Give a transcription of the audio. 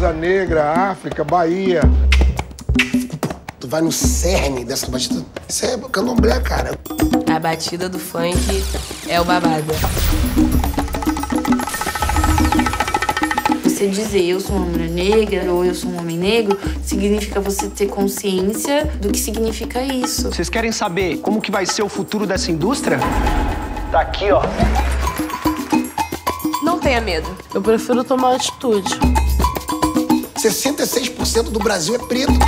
Casa Negra, África, Bahia. Tu vai no cerne dessa batida. Isso é candomblé, cara. A batida do funk é o babado. Você dizer eu sou uma mulher negra ou eu sou um homem negro significa você ter consciência do que significa isso. Vocês querem saber como que vai ser o futuro dessa indústria? Tá aqui, ó. Não tenha medo. Eu prefiro tomar atitude. 66% do Brasil é preto.